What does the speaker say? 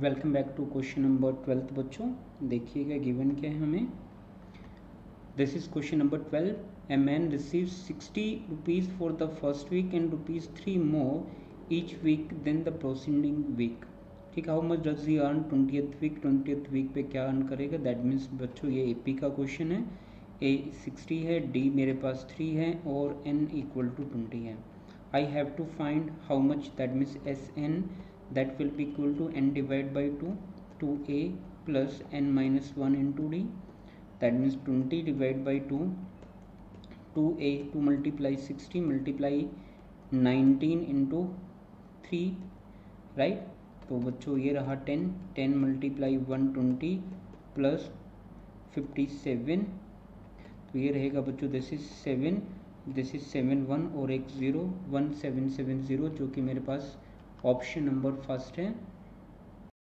Welcome back to question number 12th बच्चों। देखिएगा given क्या है हमें। This is question number 12। A man receive 60 rupees for the first week and ₹3 more each week then the proceeding week. ठीक, how much does he earn 20th week पे क्या earn करेगा। That means बच्चों ये AP का question है। A 60 है, D मेरे पास 3 है और N = 20 है। I have to find how much, that means SN that will be equal to N/2 2A plus N-1 into D, that means 20/2 2A 2 multiply 60 multiply 19 into 3, right। तो बच्चों ये रहा 10 10 multiply 120 plus 57, तो ये रहेगा बच्चों दिस इज 7 1 और एक 0 1770 जो कि मेरे पास ऑप्शन नंबर फर्स्ट है।